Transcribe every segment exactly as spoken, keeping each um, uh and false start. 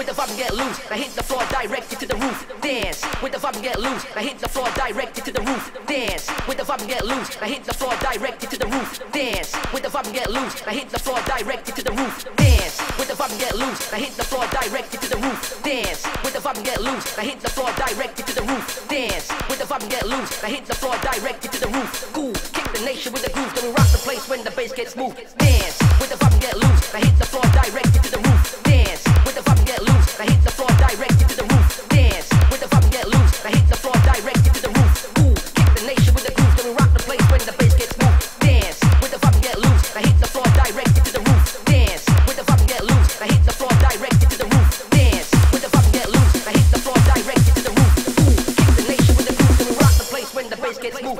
with the vibe and get loose. Now hit the floor directly to the roof. Dance with the vibe and get loose. Now hit the floor directly to the roof. Dance with the vibe and get loose. Now hit the floor directly to the roof. Dance with the vibe and get loose. Now hit the floor directly to the roof. Dance with the vibe and get loose. Now hit the floor directly to the roof. Dance with the vibe and get loose. Now hit the floor directly to the roof. Dance with the vibe and get loose. Now hit the floor directly to the roof. Cool, kick the nation with the groove. Then we rock the place when the bass gets moved. Dance with the vibe and get loose. Now hit the floor directly to the roof. Dance with the vibe and get loose. Now hit the floor directly to the roof. Dance with the vibe and get loose. Now hit the floor directly to the roof. Ooh, kick the nation with the groove. Then we rock the place when the bass gets moved. Dance with the vibe and get loose. Now hit the floor directly to the roof. Dance with the vibe and get loose. Now hit the floor directly to the roof. Dance with the vibe and get loose. Now hit the floor directly to the roof. Ooh, kick the nation with the groove. Then we rock the place when the bass gets moved.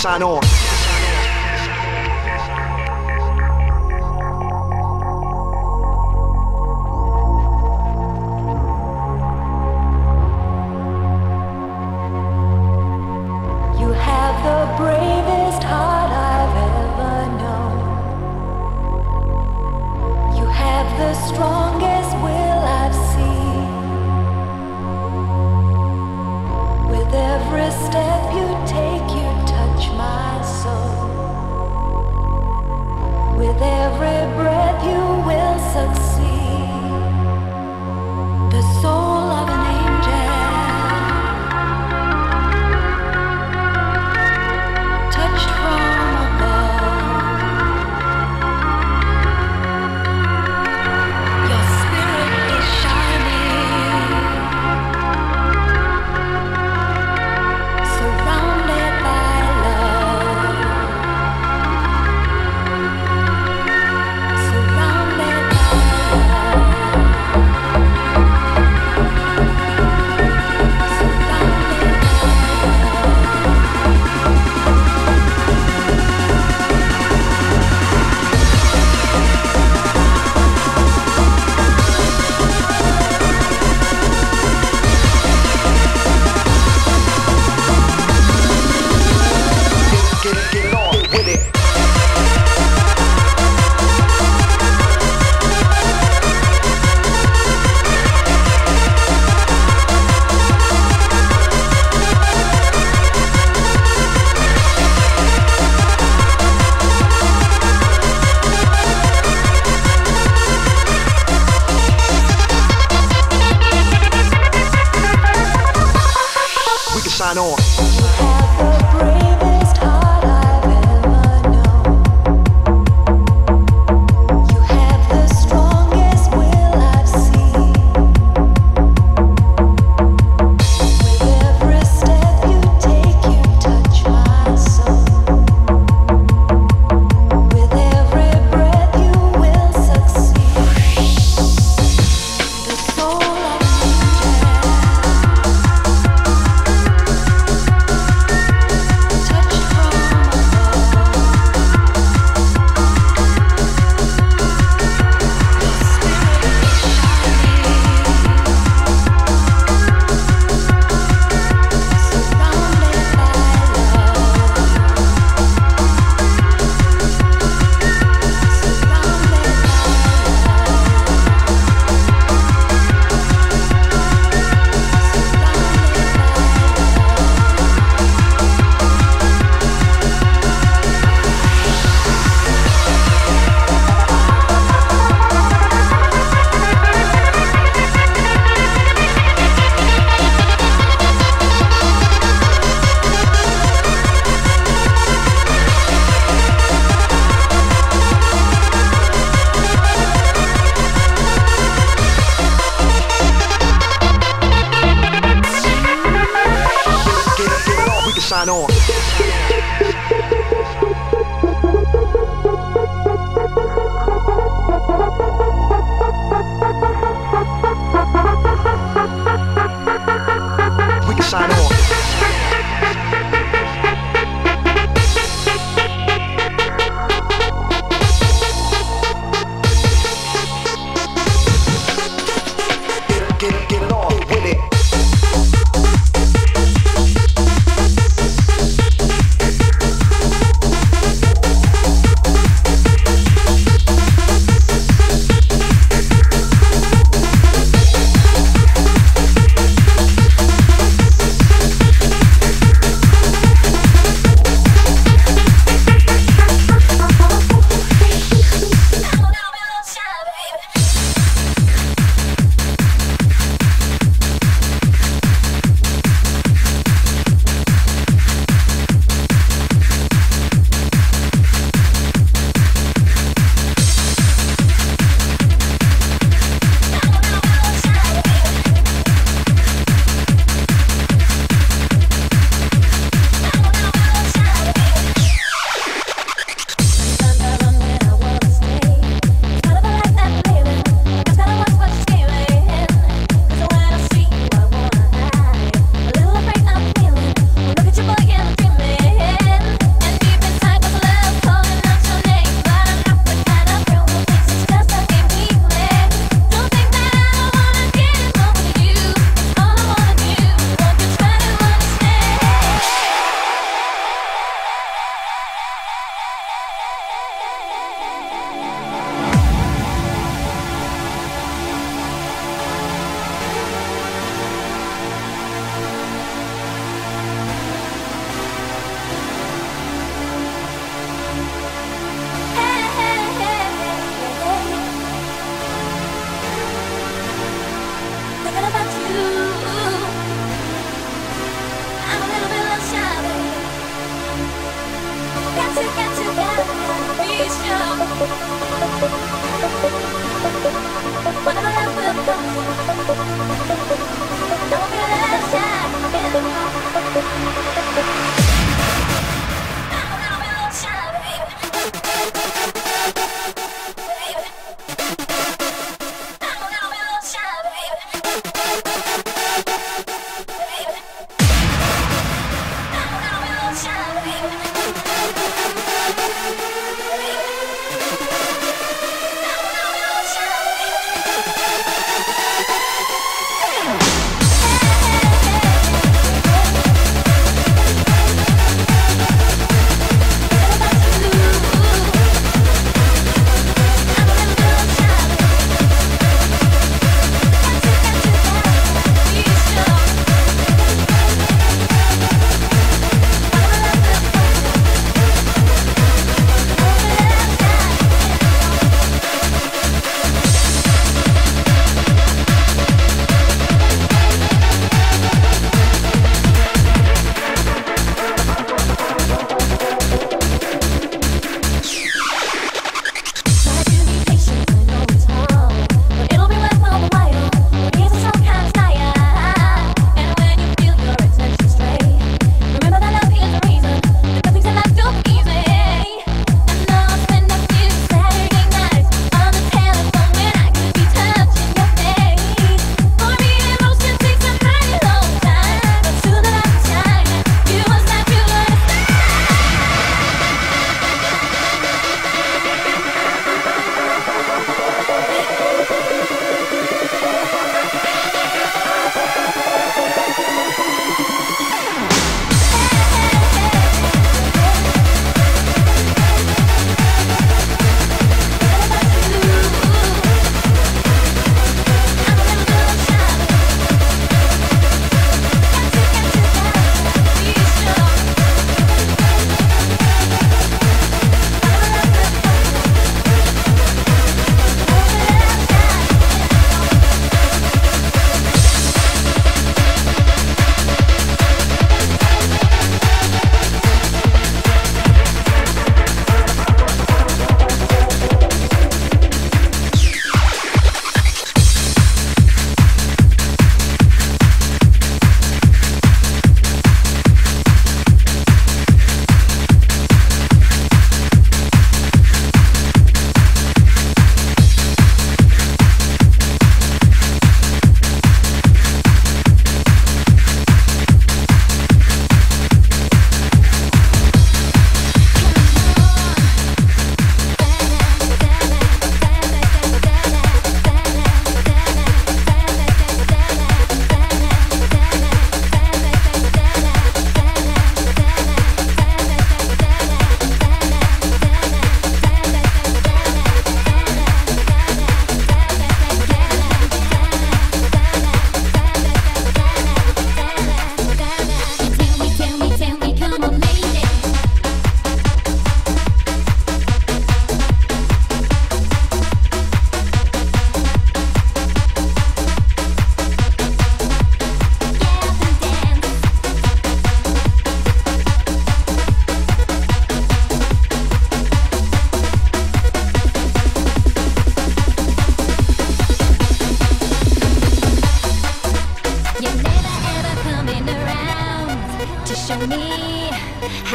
Sign on. Every step you take, you touch my soul.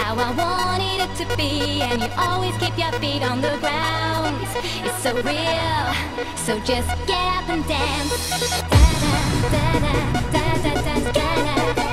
how I wanted it to be, and you always keep your feet on the ground. It's so real, so just get up and dance. Da da da da da da da da da.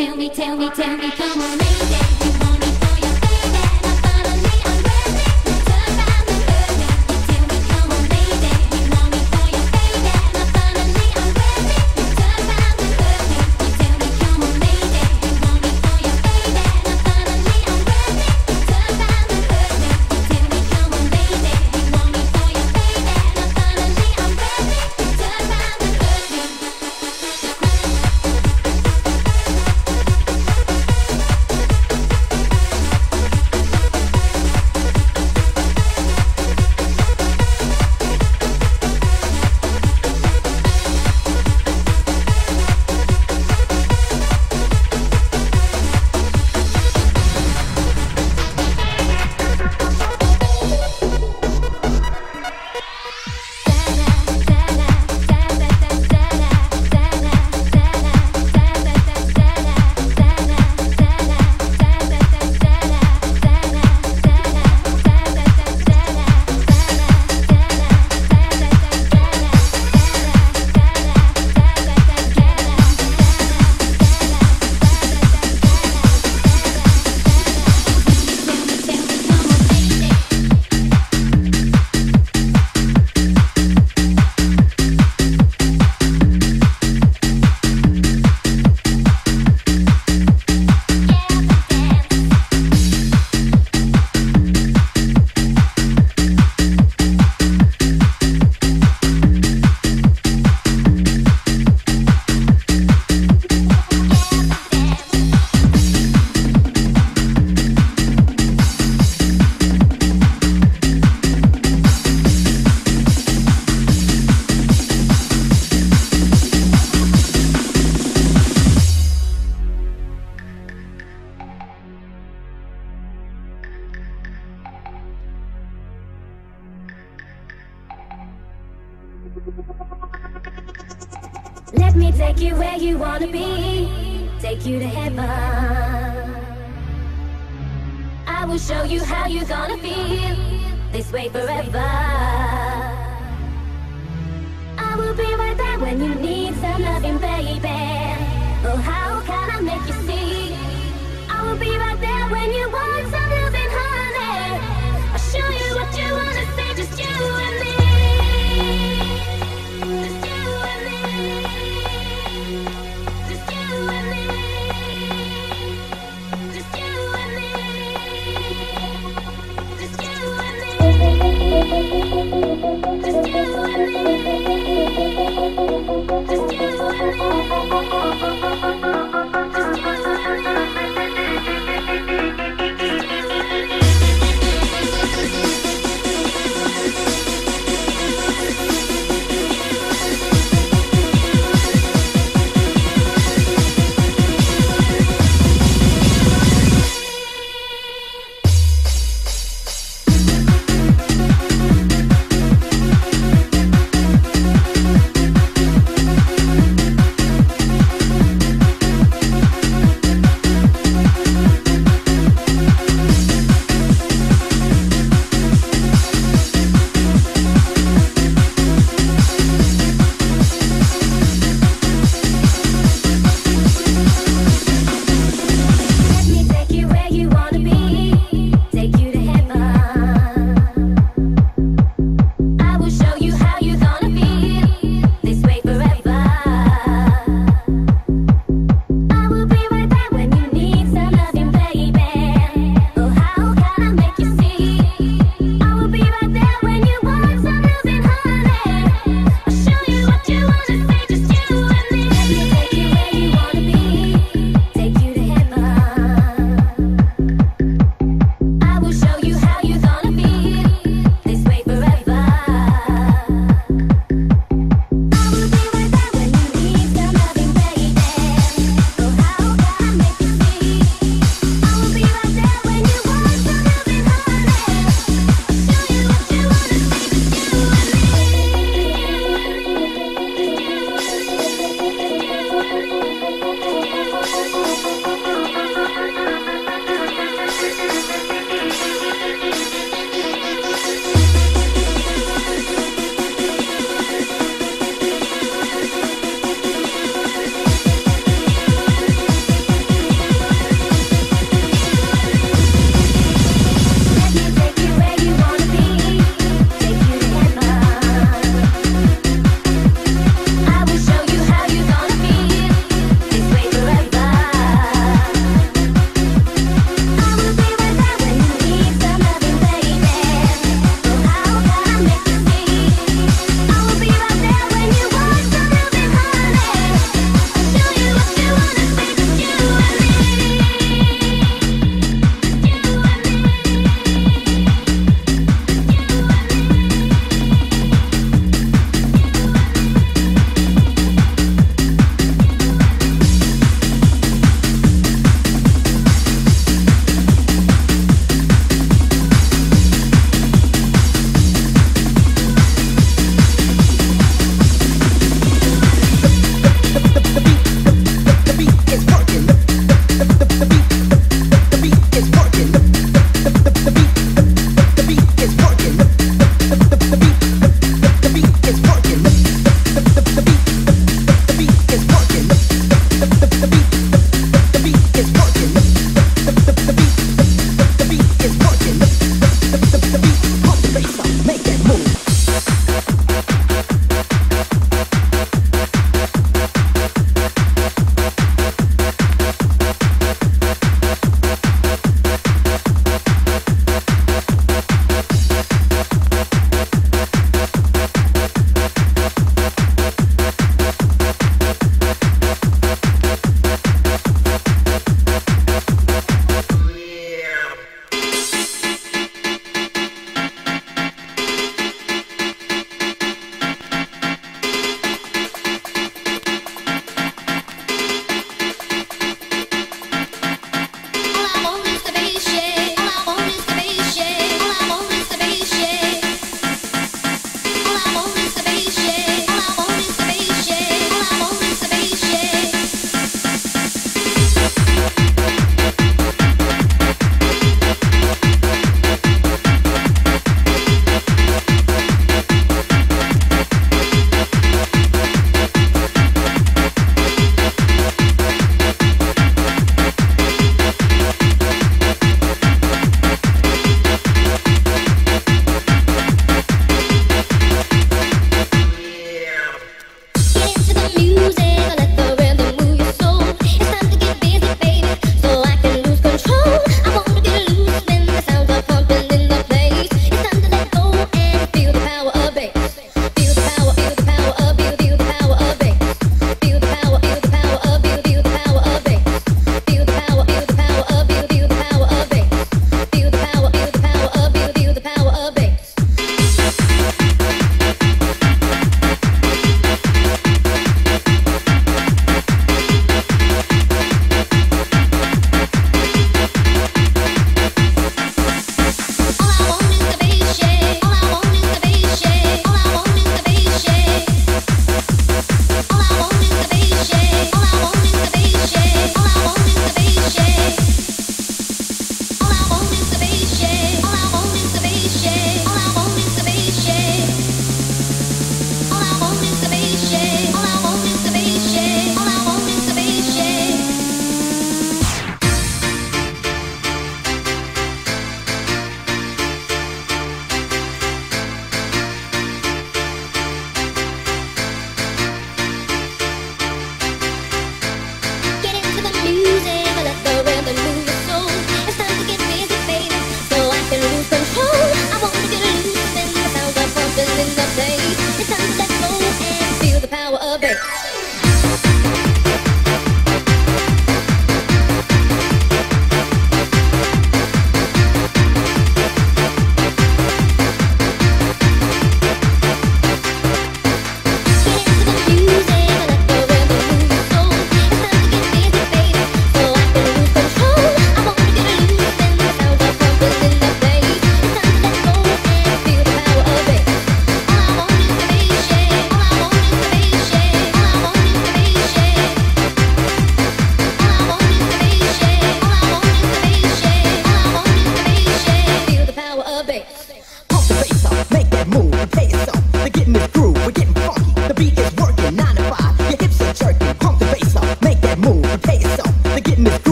Tell me, come on, baby. You want me for your baby. Not gonna be already. You turn around and look at me. Tell me, come on, baby. You want me for your baby. Not gonna be already. You turn around and look at me. Tell me, come on, baby. You want me for your baby. Not gonna be already. You turn around and look at me. Tell me, come on, baby. You want me for your baby. Not gonna be already. You turn around and look at me. Come on. Tell me, come on, baby. You want me for your baby. Not gonna be already. You turn around and look at me. Tell me, come on, baby. You want me for your baby. Not gonna be already. You turn around and look at me. Tell me, come on, baby. You want me for your baby. Not gonna be already. You turn around and look at me. Tell me, come on, baby. You want me for your baby. Not gonna be already. You turn around and look at me. You tell me, tell me, tell me, come on, baby. You want me for your baby. Not gonna be already. You turn around and look at me. Tell me, come on, baby. You want me for your baby. Not gonna be already. You turn around and look at me. Tell me, come on, baby. You want me for your baby. Not gonna be already. You turn around and look at me. Tell me, come on, baby. You want me for your baby. Not gonna be already. You turn around and look at me. Take you where you wanna be, take you to heaven. I will show you how you're gonna feel, this way forever. I will be right there when you need some loving, baby. Oh, how can I make you see? I will be right there when you want some loving, honey. I'll show you what you wanna see, just you and me. Just you and me. Just you and me.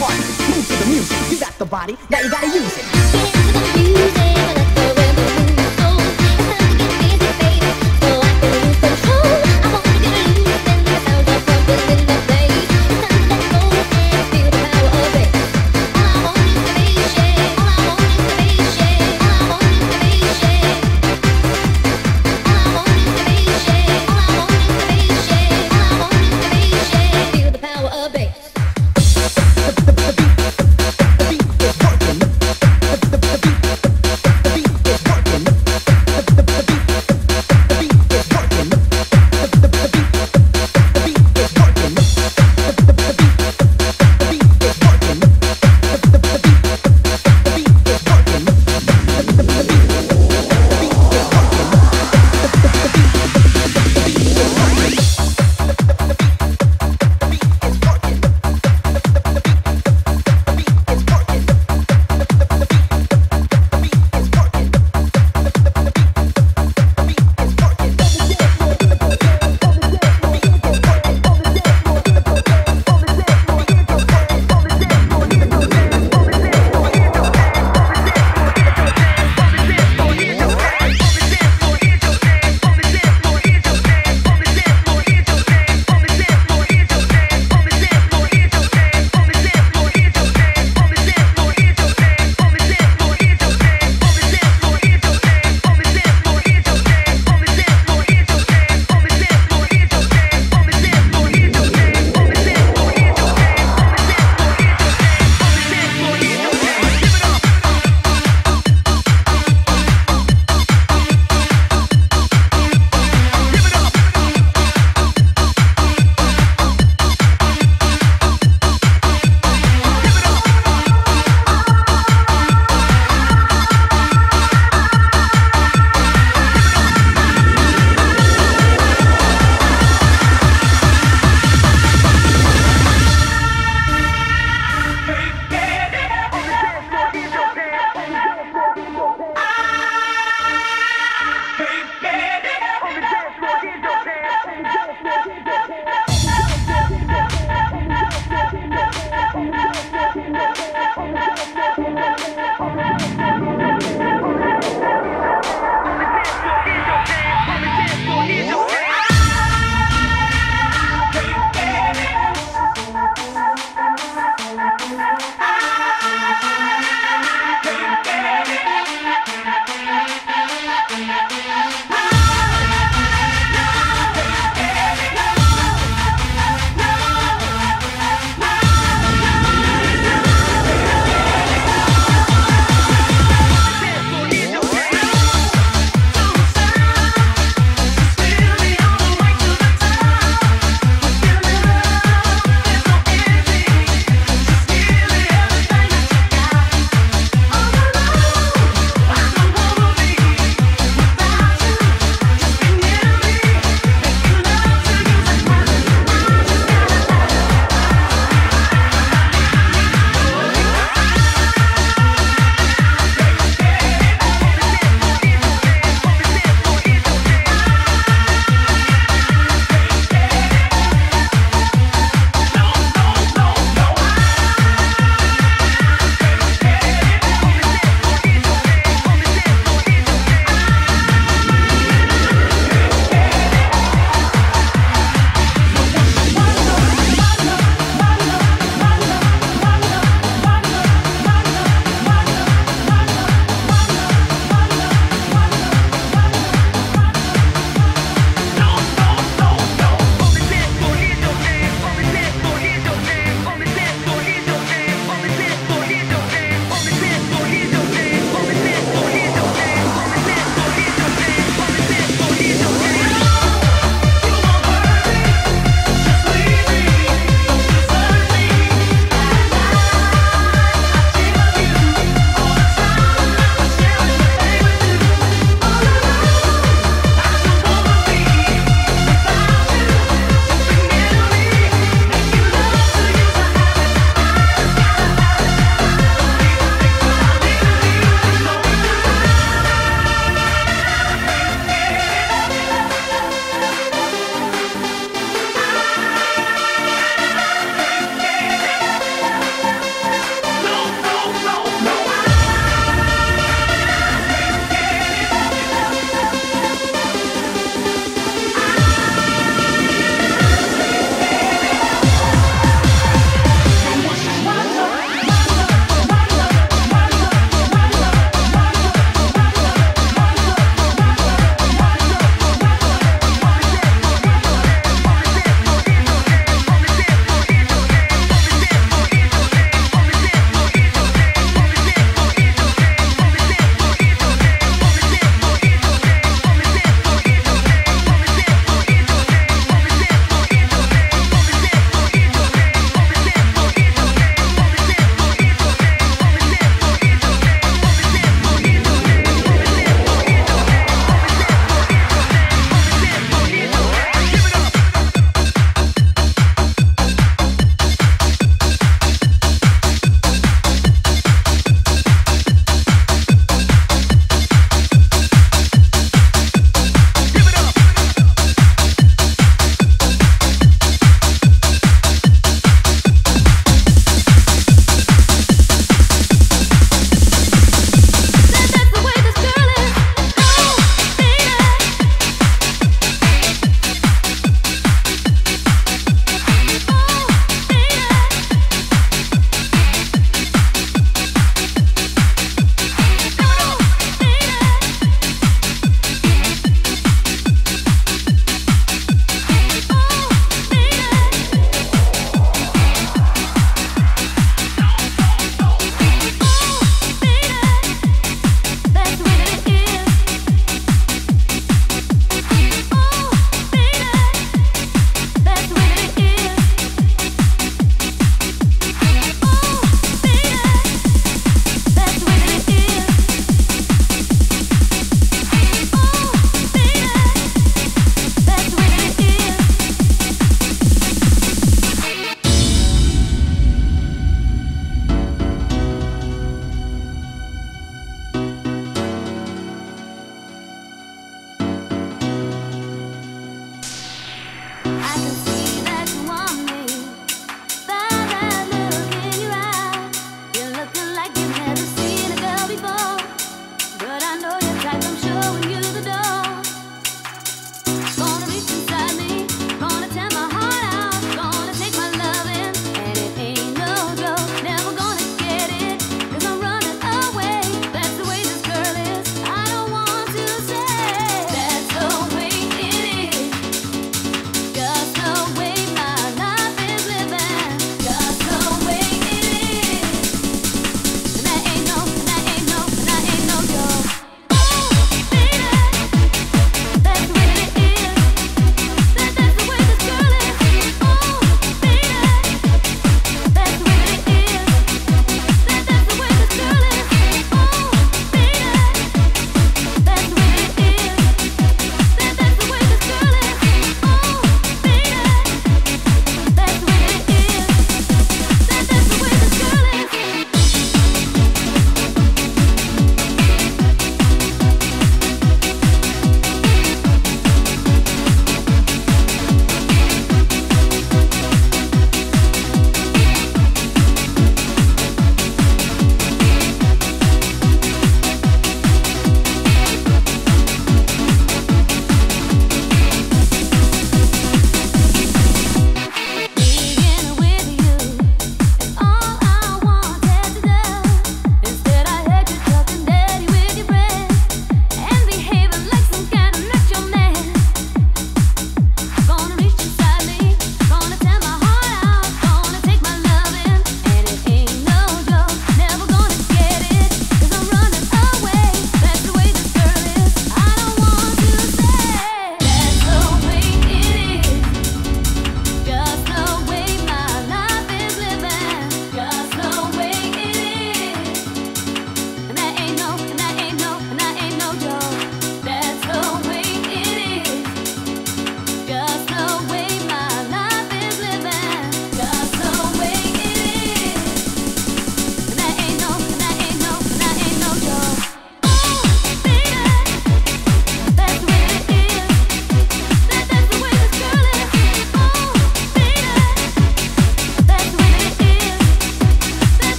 part. Move to the music. You got the body, now you gotta use it. Dance to the music. The beat is working. The beat is working. The beat is working.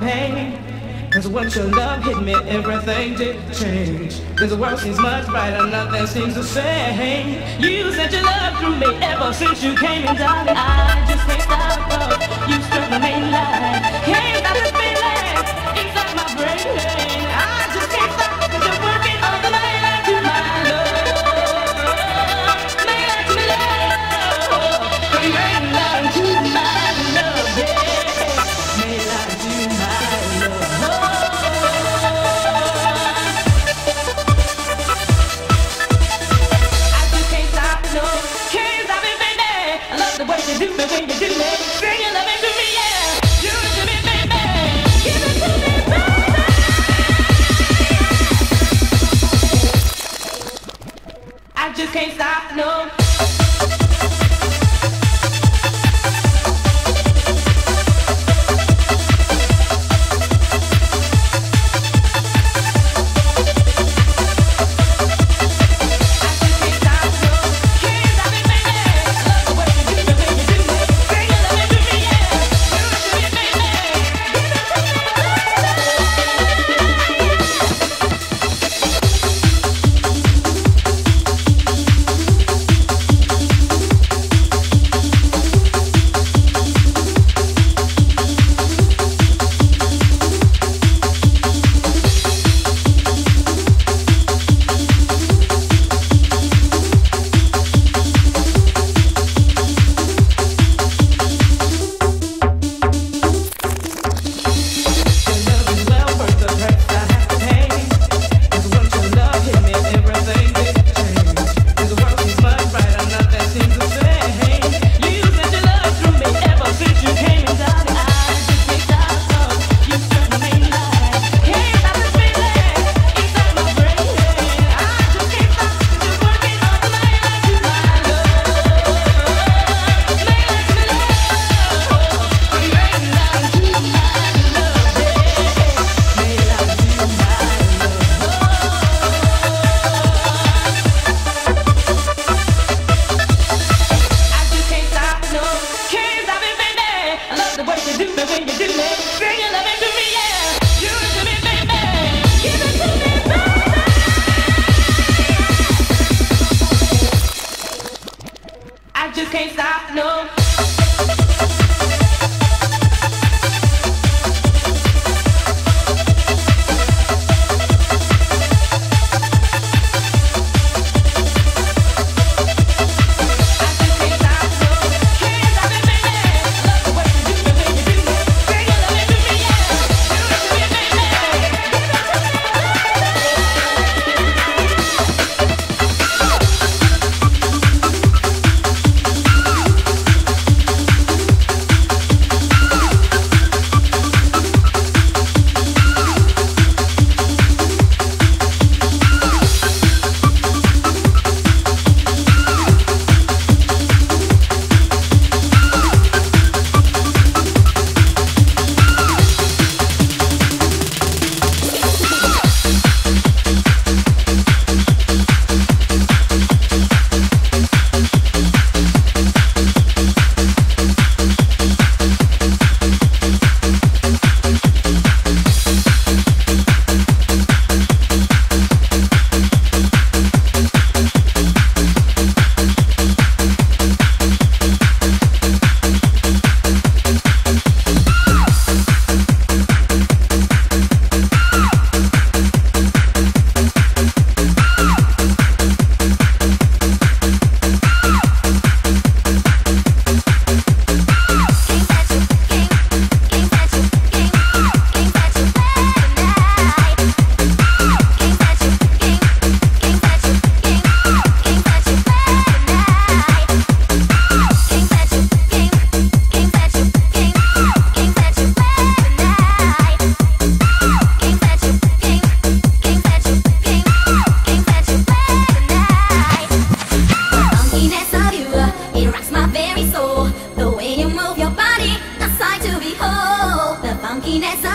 pain. Cause once your love hit me, everything did change. Cause the world seems much brighter, nothing seems the same. You said your love through me ever since you came in, darling. I just can't stop up, you struck the main line. Can't stop this feeling, inside my brain. I just can't stop, cause you're working on the mainline to my love. Mainline to my love, mainline to my love, yeah. Mainline to my love. Do me when you do me, bring your loving to me, yeah. Do it to me, baby.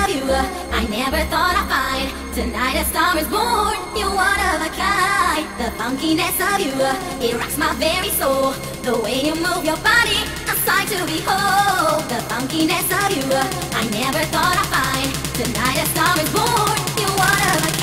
of you I never thought I'd find. Tonight a star is born, you're one of a kind. The funkiness of you, it rocks my very soul. The way you move your body, a sight to behold. The funkiness of you, I never thought I'd find. Tonight a star is born, you're one of a kind.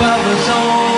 above us all.